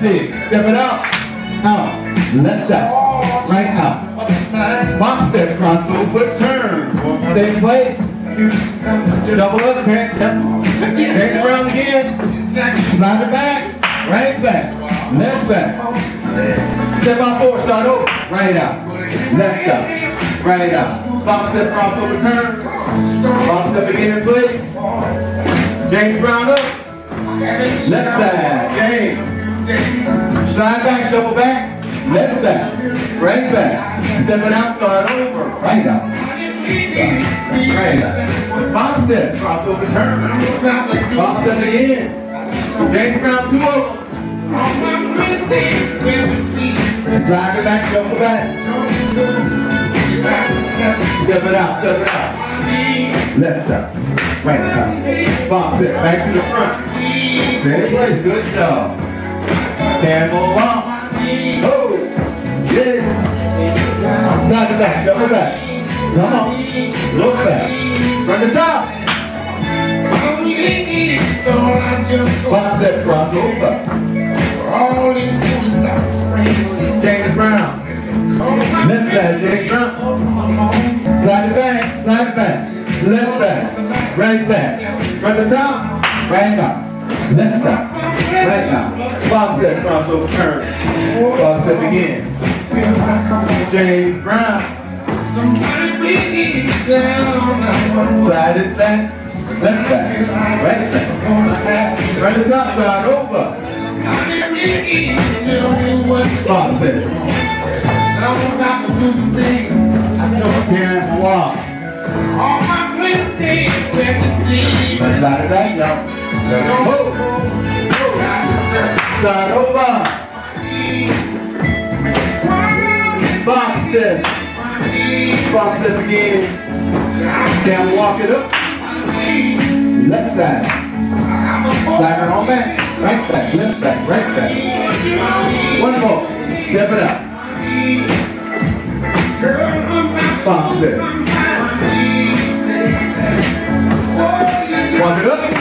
That's it. Step it up. Out. Left out. Right out. Box step, crossover, turn. Stay place. Double up, parents. James Brown again. Slide it back. Right back. Left back. Step out forward. Start over. Right out. Left out. Right out. Box step, crossover, turn. Box step again in place. James Brown up. Left side, James. Slide back, shuffle back, left back, right back. Step it out, start over, right out. Right out. Box step, crossover turn. Box step again. James Brown, two over. Slide it back, shuffle back. Step it out, step it out. Left out, right out. Box step, back to the front. Very place, good job. Camel walk. Oh, yeah. Slide it back, shuffle back. Come on, look back. From the top. Box step, cross over. James Brown. Left side, James Brown. Slide it back, slide it back. Left back, right back. From the top, right up. Left back, right now. Box step, crossover, turn. Box step again. James Brown. Slide it back, left back, right back. Right it up, slide over. Box step. Can't walk. Slide it back now. Side over. Box step. Box step again. Down, walk it up. Left side. Slide it on back. Right back, left back, right back. One more. Step it out. Box step. Walk it up.